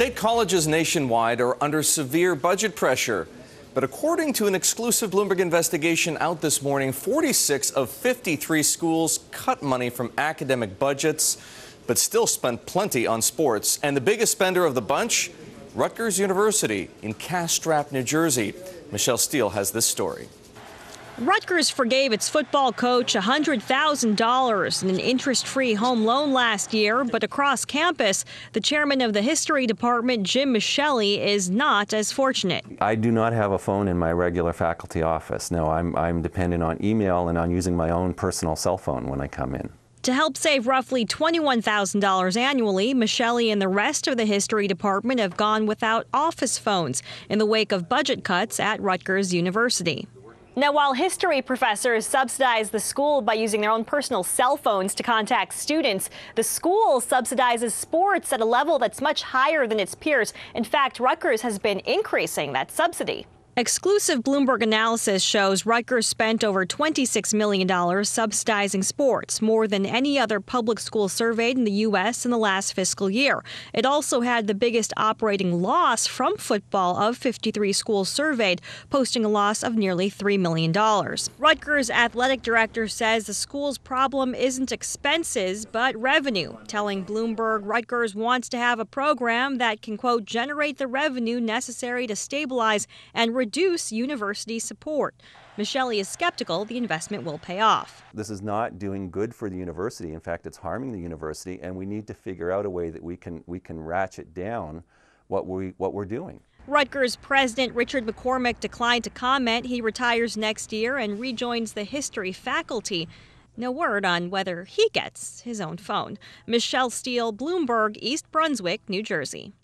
State colleges nationwide are under severe budget pressure. But according to an exclusive Bloomberg investigation out this morning, 46 of 53 schools cut money from academic budgets, but still spent plenty on sports. And the biggest spender of the bunch, Rutgers University in Castrop, New Jersey. Michele Steele has this story. Rutgers forgave its football coach $100,000 in an interest-free home loan last year, but across campus, the chairman of the history department, Jim Masschaele, is not as fortunate. I do not have a phone in my regular faculty office. No, I'm dependent on email and on using my own personal cell phone when I come in. To help save roughly $21,000 annually, Masschaele and the rest of the history department have gone without office phones in the wake of budget cuts at Rutgers University. Now, while history professors subsidize the school by using their own personal cell phones to contact students, the school subsidizes sports at a level that's much higher than its peers. In fact, Rutgers has been increasing that subsidy. Exclusive Bloomberg analysis shows Rutgers spent over $26 million subsidizing sports, more than any other public school surveyed in the U.S. in the last fiscal year. It also had the biggest operating loss from football of 53 schools surveyed, posting a loss of nearly $3 million. Rutgers athletic director says the school's problem isn't expenses, but revenue, telling Bloomberg Rutgers wants to have a program that can, quote, generate the revenue necessary to stabilize and reduce university support. Masschaele is skeptical the investment will pay off. This is not doing good for the university. In fact, it's harming the university, and we need to figure out a way that we can ratchet down what we're doing. Rutgers President Richard McCormick declined to comment. He retires next year and rejoins the history faculty. No word on whether he gets his own phone. Michele Steele, Bloomberg, East Brunswick, New Jersey.